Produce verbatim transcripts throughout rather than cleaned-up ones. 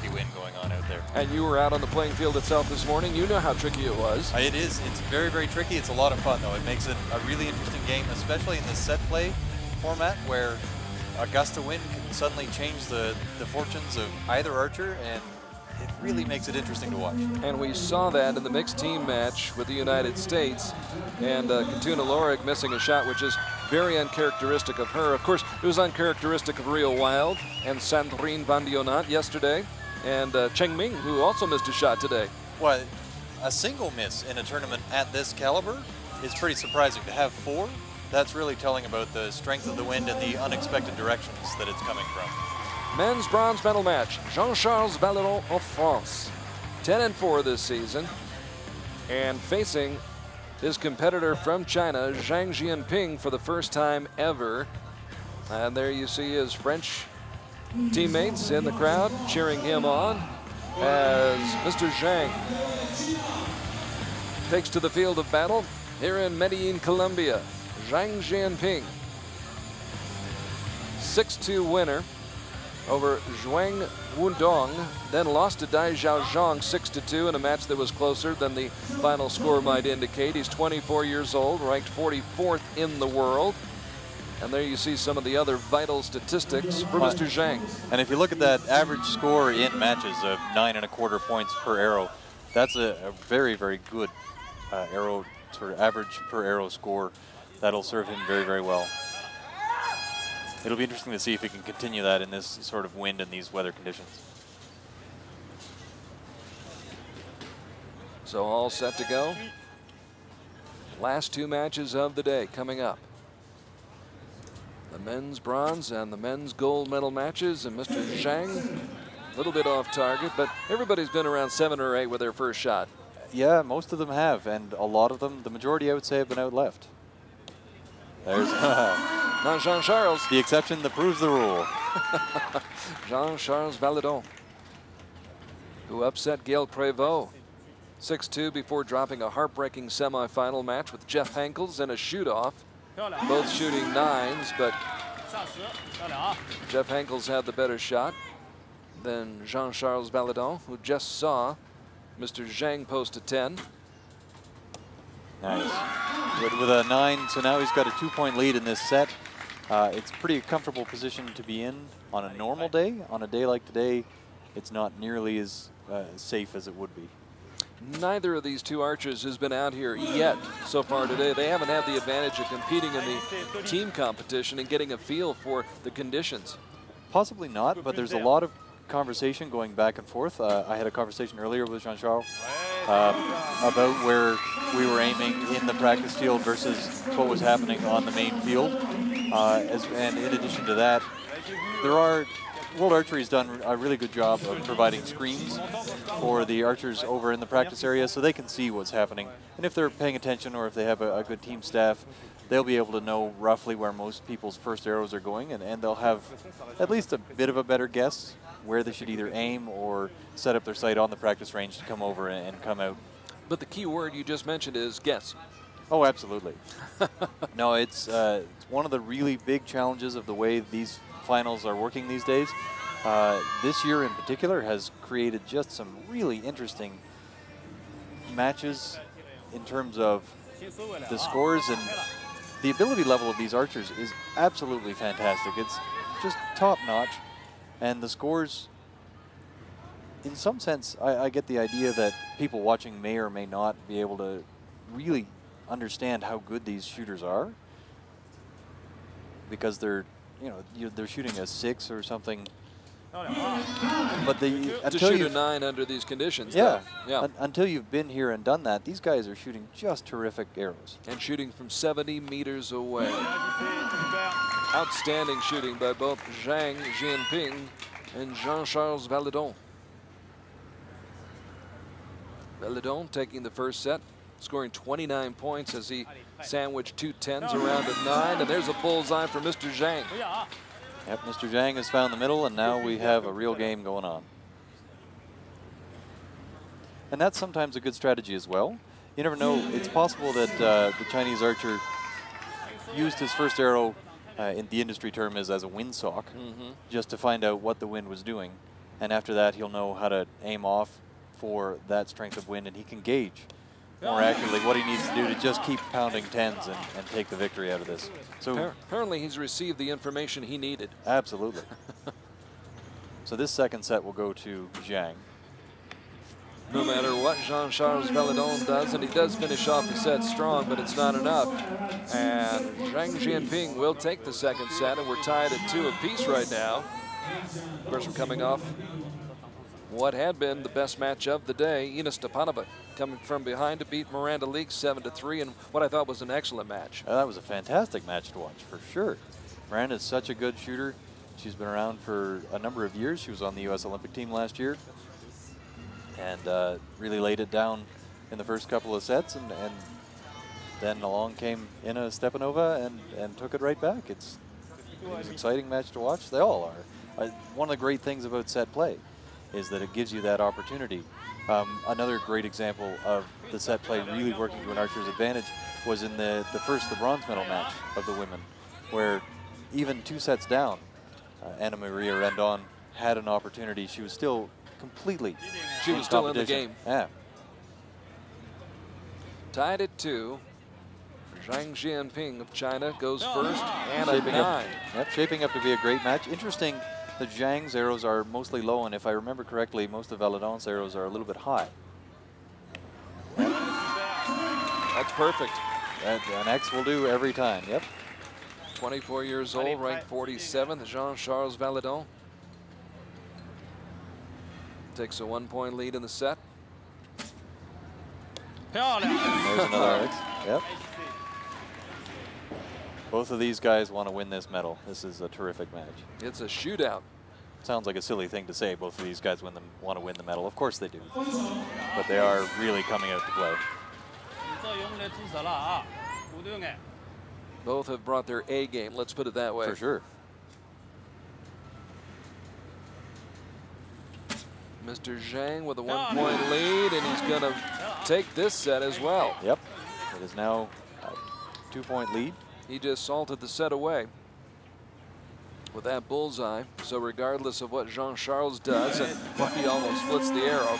tricky wind going on out there. And you were out on the playing field itself this morning. You know how tricky it was. It is. It's very, very tricky. It's a lot of fun, though. It makes it a really interesting game, especially in the set play format where a gust of wind can suddenly change the, the fortunes of either archer, and it really makes it interesting to watch. And we saw that in the mixed team match with the United States, and uh, Katuna Lorik missing a shot, which is very uncharacteristic of her. Of course, it was uncharacteristic of Rio Wild and Sandrine Bandionat yesterday, and uh, Cheng Ming, who also missed a shot today. Well, a single miss in a tournament at this caliber is pretty surprising. To have four, that's really telling about the strength of the wind and the unexpected directions that it's coming from. Men's bronze medal match, Jean-Charles Valladont of France, ten and four this season, and facing his competitor from China, Zhang Jianping, for the first time ever. And there you see his French teammates in the crowd cheering him on as Mister Zhang takes to the field of battle here in Medellin, Colombia. Zhang Jianping, six two winner over Zhuang Wundong, then lost to Dai Zhaozhong six to two in a match that was closer than the final score might indicate. He's twenty-four years old, ranked forty-fourth in the world. And there you see some of the other vital statistics for Mister Zhang. And if you look at that average score in matches of nine and a quarter points per arrow, that's a, a very, very good uh, arrow, sort of average per arrow score. That'll serve him very, very well. It'll be interesting to see if he can continue that in this sort of wind and these weather conditions. So all set to go. Last two matches of the day coming up. The men's bronze and the men's gold medal matches, and Mister Zhang, a little bit off target, but everybody's been around seven or eight with their first shot. Yeah, most of them have, and a lot of them, the majority I would say, have been out left. There's not Jean-Charles. The exception that proves the rule. Jean-Charles Valladont, who upset Gael Prevot six two before dropping a heartbreaking semifinal match with Jeff Henkels in a shoot-off. Both shooting nines, but Jeff Henkels had the better shot than Jean-Charles Valladont, who just saw Mister Zhang post a ten. Nice. With, with a nine, so now he's got a two-point lead in this set. Uh, it's pretty comfortable position to be in on a normal day. On a day like today, it's not nearly as uh, safe as it would be. Neither of these two archers has been out here yet so far today. They haven't had the advantage of competing in the team competition and getting a feel for the conditions. Possibly not, but there's a lot of conversation going back and forth. Uh, I had a conversation earlier with Jean-Charles um, about where we were aiming in the practice field versus what was happening on the main field. Uh, as, and in addition to that, there are, World Archery has done a really good job of providing screens for the archers over in the practice area so they can see what's happening. And if they're paying attention or if they have a, a good team staff, they'll be able to know roughly where most people's first arrows are going, and, and they'll have at least a bit of a better guess where they should either aim or set up their sight on the practice range to come over and, and come out. But the key word you just mentioned is guess. Oh, absolutely. No, it's, uh, it's one of the really big challenges of the way these finals are working these days. Uh, this year in particular has created just some really interesting matches in terms of the scores, and the ability level of these archers is absolutely fantastic. It's just top-notch. And the scores, in some sense, I, I get the idea that people watching may or may not be able to really understand how good these shooters are, because they're, you know, you're, they're shooting a six or something. But the to shoot a nine under these conditions. Yeah, though. yeah. Un until you've been here and done that, these guys are shooting just terrific arrows. And shooting from seventy meters away. Outstanding shooting by both Zhang Jianping and Jean-Charles Valladont. Valladont taking the first set, scoring twenty-nine points as he sandwiched two tens around a nine, and there's a bullseye for Mister Zhang. Yep, Mister Zhang has found the middle, and now we have a real game going on. And that's sometimes a good strategy as well. You never know. It's possible that uh, the Chinese archer used his first arrow, uh, in the industry term is as a windsock, mm-hmm. just to find out what the wind was doing. And after that, he'll know how to aim off for that strength of wind, and he can gauge more accurately what he needs to do to just keep pounding tens and, and take the victory out of this. So apparently he's received the information he needed. Absolutely. So this second set will go to Zhang. No matter what Jean-Charles Valladont does, and he does finish off the set strong, but it's not enough. And Zhang Jianping will take the second set, and we're tied at two apiece right now. Of course, we're coming off what had been the best match of the day. Ina Stepanova coming from behind to beat Miranda Leaks seven to three, and what I thought was an excellent match. Uh, that was a fantastic match to watch, for sure. Miranda's such a good shooter. She's been around for a number of years. She was on the U S Olympic team last year, and uh, really laid it down in the first couple of sets, and, and then along came Ina Stepanova and, and took it right back. It's, it's an exciting match to watch. They all are. Uh, one of the great things about set play is that it gives you that opportunity. Um, another great example of the set play really working to an archer's advantage was in the, the first, the bronze medal match of the women, where even two sets down, uh, Anna Maria Rendon had an opportunity. She was still completely She was still in the game. Yeah. Tied at two. Zhang Jianping of China goes first, and a nine. Yep, shaping up to be a great match. Interesting that Zhang's arrows are mostly low, and if I remember correctly, most of Valladon's arrows are a little bit high. Yep. That's perfect. That, an X will do every time, yep. twenty-four years old, ranked forty-seventh, Jean-Charles Valladont. Takes a one-point lead in the set. There's another X. Yep. Both of these guys want to win this medal. This is a terrific match. It's a shootout. Sounds like a silly thing to say. Both of these guys win them, want to win the medal. Of course they do. But they are really coming out to play. Both have brought their A game. Let's put it that way. For sure. Mister Zhang with a one-point lead, and he's going to take this set as well. Yep. It is now a two-point lead. He just salted the set away with that bullseye. So regardless of what Jean-Charles does, and well, he almost splits the arrow.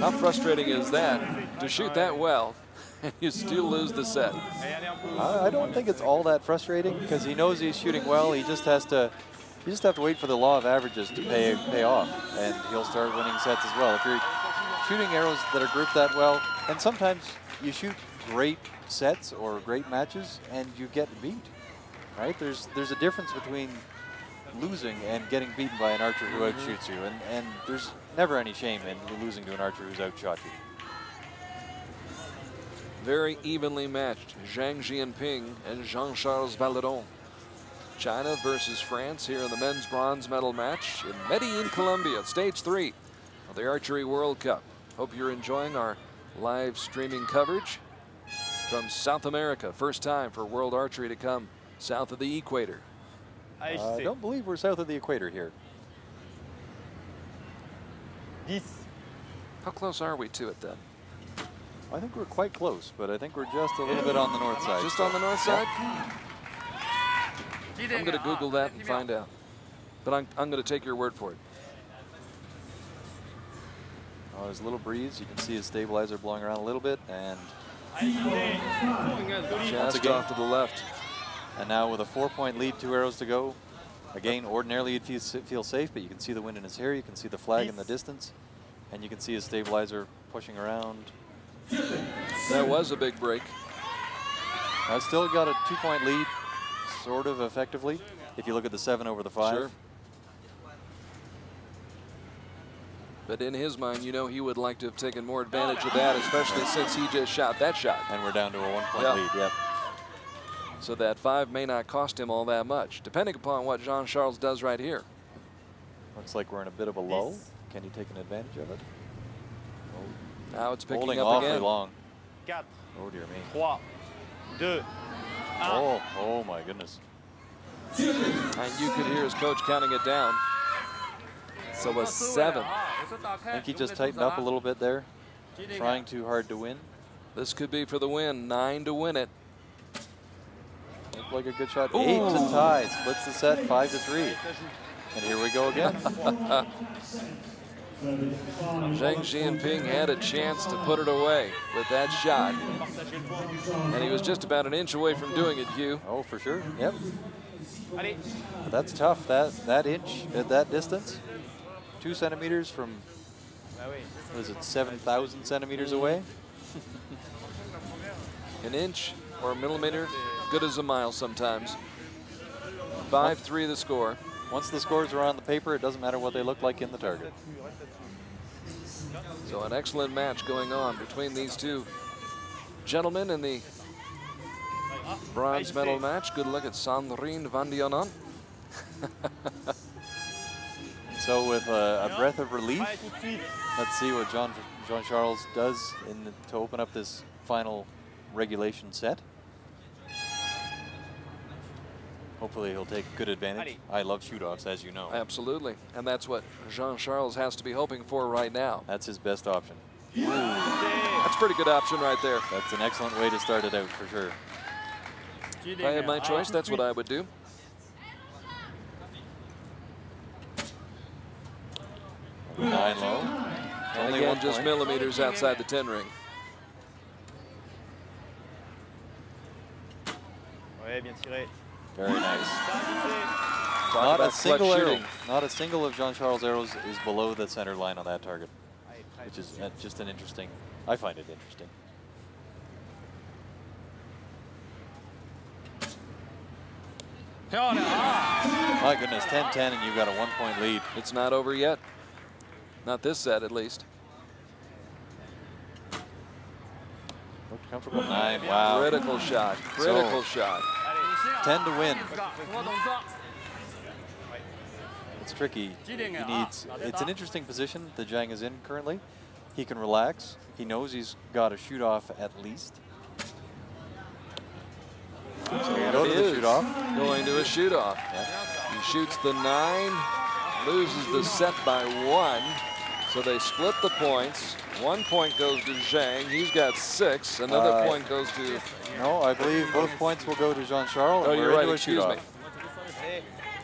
How frustrating is that, to shoot that well and you still lose the set? I, I don't think it's all that frustrating, because he knows he's shooting well. He just has to You just have to wait for the law of averages to pay pay off, and he'll start winning sets as well. If you're shooting arrows that are grouped that well, and sometimes you shoot great sets or great matches and you get beat, right? There's there's a difference between losing and getting beaten by an archer who outshoots you, and, and there's never any shame in losing to an archer who's outshot you. Very evenly matched, Zhang Jianping and Jean-Charles Valladont. China versus France here in the men's bronze medal match in Medellin, Colombia, stage three of the Archery World Cup. Hope you're enjoying our live streaming coverage from South America. First time for World Archery to come south of the equator. I uh, don't believe we're south of the equator here. Yes. How close are we to it then? I think we're quite close, but I think we're just a little yeah. bit on the north side. Just so. on the north side? Yeah. I'm going to Google that and find out. But I'm, I'm going to take your word for it. Oh, there's a little breeze. You can see his stabilizer blowing around a little bit. And just off to the left. And now with a four-point lead, two arrows to go. Again, ordinarily you'd feel, feel safe, but you can see the wind in his hair. You can see the flag in the distance. And you can see his stabilizer pushing around. That was a big break. I still got a two-point lead. Sort of effectively, if you look at the seven over the five. Sure. But in his mind, you know he would like to have taken more advantage of that, especially yeah. since he just shot that shot. And we're down to a one-point yeah. lead, yep. So that five may not cost him all that much, depending upon what Jean-Charles does right here. Looks like we're in a bit of a lull. Can he take an advantage of it? Oh. Now it's picking Holding up awfully again. long. Oh, dear me. Three, two. Oh, oh my goodness. And you could hear his coach counting it down. So a seven. I think he just tightened up a little bit there. Trying too hard to win. This could be for the win. Nine to win it. Looked like a good shot. Ooh. Eight to tie. Splits the set five to three. And here we go again. Zhang Jianping had a chance to put it away with that shot. And he was just about an inch away from doing it, Hugh. Oh, for sure. Yep. That's tough, that, that inch at that distance. Two centimeters from, was it seven thousand centimeters away? An inch or a millimeter, good as a mile sometimes. five three the score. Once the scores are on the paper, it doesn't matter what they look like in the target. So an excellent match going on between these two gentlemen in the bronze medal match. Good look at Sandrine Bandionat. So with a, a breath of relief, let's see what Jean, Jean-Charles does in the, to open up this final regulation set. Hopefully he'll take good advantage. I love shoot-offs, as you know. Absolutely, and that's what Jean-Charles has to be hoping for right now. That's his best option. Ooh. That's a pretty good option right there. That's an excellent way to start it out, for sure. If I had my choice, that's what I would do. Nine low. And only one just millimeters outside the ten ring. Very nice. Not a single arrow. Not a single of Jean-Charles' arrows is below the center line on that target, which is just an interesting. I find it interesting. My goodness, ten ten, and you've got a one-point lead. It's not over yet. Not this set, at least. Looked comfortable. Nine. Wow. Critical shot. Critical so. shot. ten to win. It's tricky. He needs, it's an interesting position that Zhang is in currently. He can relax. He knows he's got a shoot off at least. So we go to the shoot off. Going to a shoot off. Yeah. He shoots the nine, loses the set by one. So they split the points. One point goes to Zhang. He's got six. Another uh, point goes to... No, I believe both points will go to Jean-Charles. Oh, you're right. Excuse me.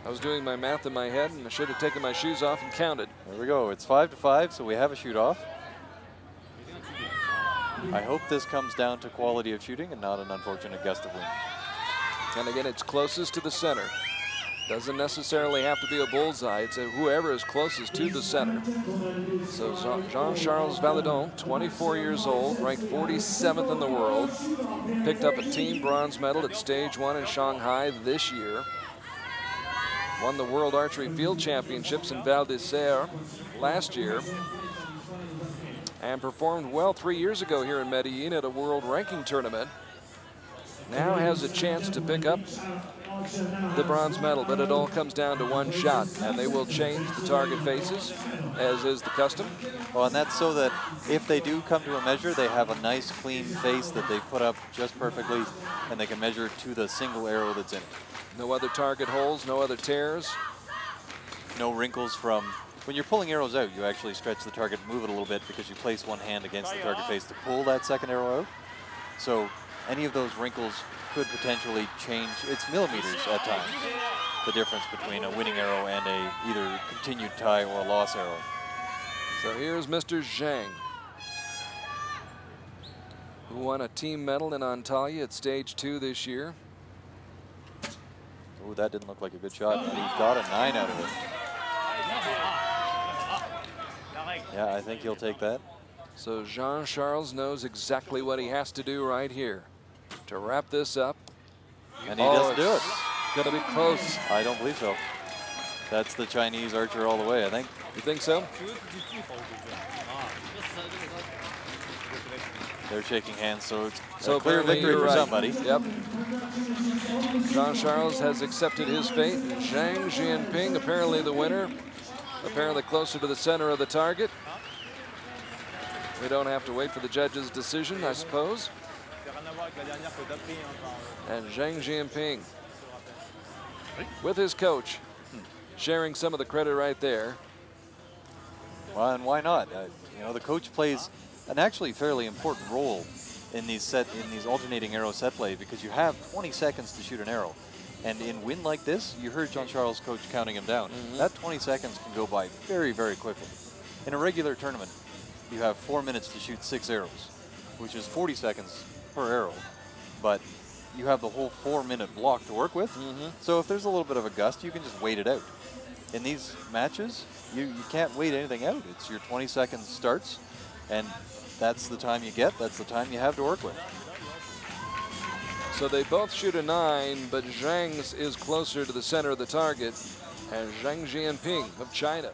I was doing my math in my head, and I should have taken my shoes off and counted. There we go. It's five to five, so we have a shoot-off. I hope this comes down to quality of shooting and not an unfortunate gust of wind. And again, it's closest to the center. Doesn't necessarily have to be a bullseye. It's a whoever is closest to the center. So Jean-Charles Valladont, twenty-four years old, ranked forty-seventh in the world, picked up a team bronze medal at stage one in Shanghai this year. Won the World Archery Field Championships in Val de Sèrres last year. And performed well three years ago here in Medellin at a world ranking tournament. Now has a chance to pick up the bronze medal, but it all comes down to one shot, and they will change the target faces, as is the custom. Well, and that's so that if they do come to a measure, they have a nice, clean face that they put up just perfectly, and they can measure to the single arrow that's in it. No other target holes, no other tears. No wrinkles from... When you're pulling arrows out, you actually stretch the target, move it a little bit, because you place one hand against the target face to pull that second arrow out. So any of those wrinkles could potentially change. It's millimeters at times, the difference between a winning arrow and a either continued tie or a loss arrow. So here's Mister Zhang, who won a team medal in Antalya at stage two this year. Oh, that didn't look like a good shot, but he got a nine out of it. Yeah, I think he'll take that. So Jean-Charles knows exactly what he has to do right here to wrap this up. And he oh, doesn't do it. Going to be close. I don't believe so. That's the Chinese archer all the way, I think. You think so? They're shaking hands, so it's so a clear victory for right. somebody. Yep. Jean-Charles has accepted his fate. Zhang Jianping, apparently the winner, apparently closer to the center of the target. We don't have to wait for the judge's decision, I suppose. And Zhang Jianping, with his coach, sharing some of the credit right there. Well, and why not? Uh, you know, the coach plays an actually fairly important role in these set in these alternating arrow set play because you have twenty seconds to shoot an arrow. And in wind like this, you heard Jean-Charles' coach counting him down. Mm-hmm. That twenty seconds can go by very, very quickly. In a regular tournament, you have four minutes to shoot six arrows, which is forty seconds per arrow. But you have the whole four-minute block to work with. Mm-hmm. So if there's a little bit of a gust, you can just wait it out. In these matches, you, you can't wait anything out. It's your twenty seconds starts, and that's the time you get. That's the time you have to work with. So they both shoot a nine, but Zhang's is closer to the center of the target, and Zhang Jianping of China.